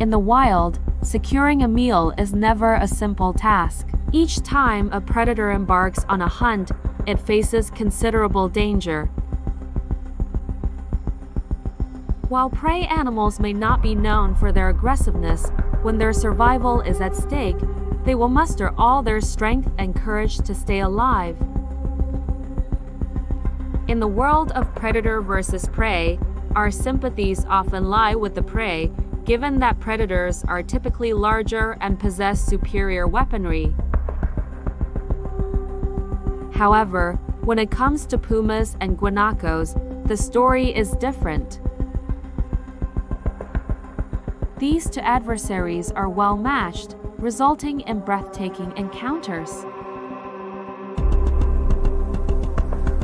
In the wild, securing a meal is never a simple task. Each time a predator embarks on a hunt, it faces considerable danger. While prey animals may not be known for their aggressiveness, when their survival is at stake, they will muster all their strength and courage to stay alive. In the world of predator versus prey, our sympathies often lie with the prey, given that predators are typically larger and possess superior weaponry. However, when it comes to pumas and guanacos, the story is different. These two adversaries are well matched, resulting in breathtaking encounters.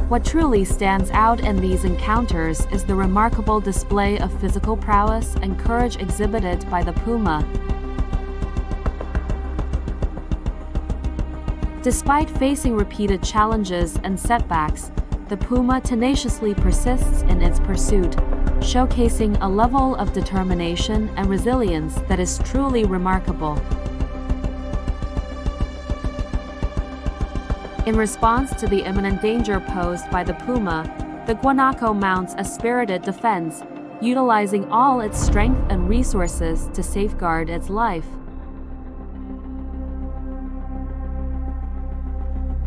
What truly stands out in these encounters is the remarkable display of physical prowess and courage exhibited by the puma. Despite facing repeated challenges and setbacks, the puma tenaciously persists in its pursuit, showcasing a level of determination and resilience that is truly remarkable. In response to the imminent danger posed by the puma, the guanaco mounts a spirited defense, utilizing all its strength and resources to safeguard its life.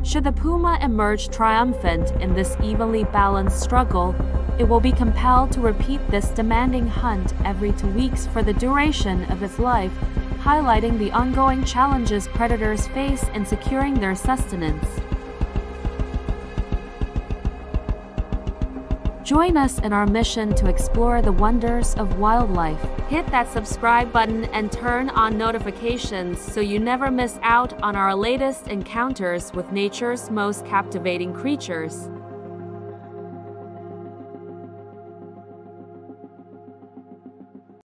Should the puma emerge triumphant in this evenly balanced struggle, it will be compelled to repeat this demanding hunt every 2 weeks for the duration of its life, highlighting the ongoing challenges predators face in securing their sustenance. Join us in our mission to explore the wonders of wildlife. Hit that subscribe button and turn on notifications so you never miss out on our latest encounters with nature's most captivating creatures.